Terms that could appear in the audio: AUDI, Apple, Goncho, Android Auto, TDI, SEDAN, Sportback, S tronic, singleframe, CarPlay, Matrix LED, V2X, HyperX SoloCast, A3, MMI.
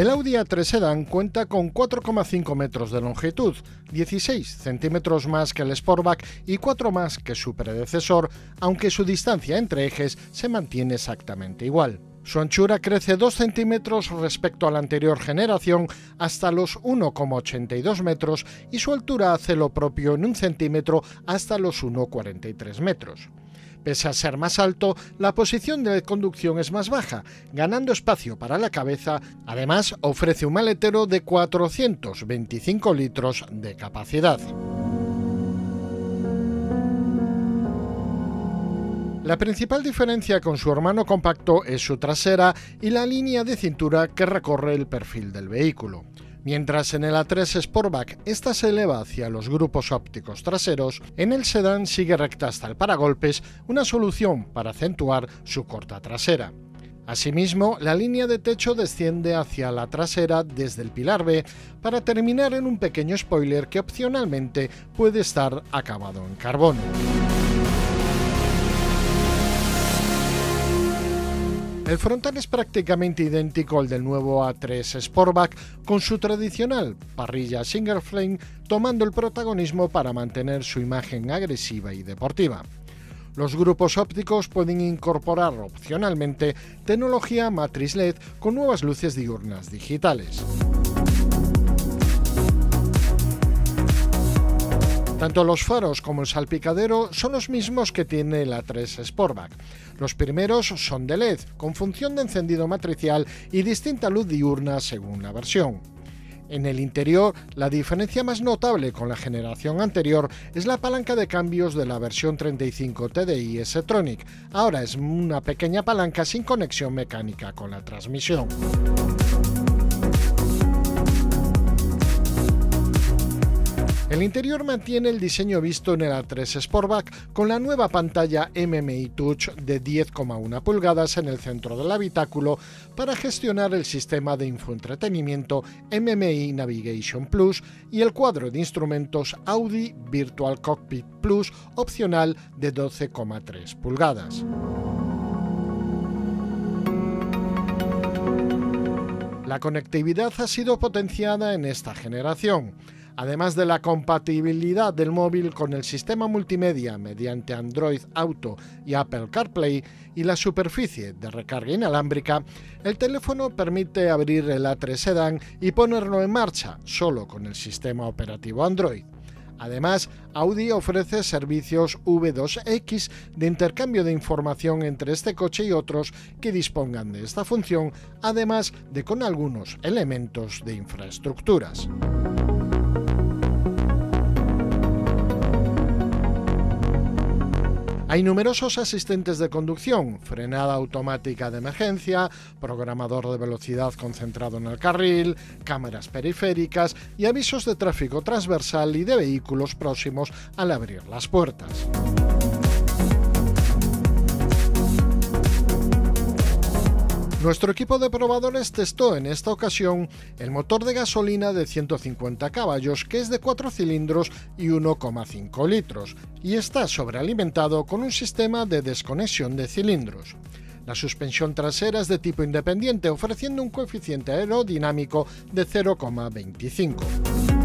El Audi A3 Sedan cuenta con 4,5 metros de longitud, 16 centímetros más que el Sportback y 4 más que su predecesor, aunque su distancia entre ejes se mantiene exactamente igual. Su anchura crece 2 centímetros respecto a la anterior generación hasta los 1,82 metros y su altura hace lo propio en 1 centímetro hasta los 1,43 metros. Pese a ser más alto, la posición de conducción es más baja, ganando espacio para la cabeza. Además, ofrece un maletero de 425 litros de capacidad. La principal diferencia con su hermano compacto es su trasera y la línea de cintura que recorre el perfil del vehículo. Mientras en el A3 Sportback esta se eleva hacia los grupos ópticos traseros, en el sedán sigue recta hasta el paragolpes, una solución para acentuar su corta trasera. Asimismo, la línea de techo desciende hacia la trasera desde el pilar B para terminar en un pequeño spoiler que opcionalmente puede estar acabado en carbono. El frontal es prácticamente idéntico al del nuevo A3 Sportback, con su tradicional parrilla single flame tomando el protagonismo para mantener su imagen agresiva y deportiva. Los grupos ópticos pueden incorporar opcionalmente tecnología matriz LED con nuevas luces diurnas digitales. Tanto los faros como el salpicadero son los mismos que tiene el A3 Sportback. Los primeros son de LED, con función de encendido matricial y distinta luz diurna según la versión. En el interior, la diferencia más notable con la generación anterior es la palanca de cambios de la versión 35 TDI S tronic. Ahora es una pequeña palanca sin conexión mecánica con la transmisión. El interior mantiene el diseño visto en el A3 Sportback con la nueva pantalla MMI Touch de 10,1 pulgadas en el centro del habitáculo para gestionar el sistema de infoentretenimiento MMI Navigation Plus y el cuadro de instrumentos AUDI Virtual Cockpit Plus opcional de 12,3 pulgadas. La conectividad ha sido potenciada en esta generación. Además de la compatibilidad del móvil con el sistema multimedia mediante Android Auto y Apple CarPlay y la superficie de recarga inalámbrica, el teléfono permite abrir el A3 Sedan y ponerlo en marcha solo con el sistema operativo Android. Además, Audi ofrece servicios V2X de intercambio de información entre este coche y otros que dispongan de esta función, además de con algunos elementos de infraestructuras. Hay numerosos asistentes de conducción, frenada automática de emergencia, programador de velocidad concentrado en el carril, cámaras periféricas y avisos de tráfico transversal y de vehículos próximos al abrir las puertas. Nuestro equipo de probadores testó en esta ocasión el motor de gasolina de 150 caballos, que es de 4 cilindros y 1,5 litros, y está sobrealimentado con un sistema de desconexión de cilindros. La suspensión trasera es de tipo independiente, ofreciendo un coeficiente aerodinámico de 0,25.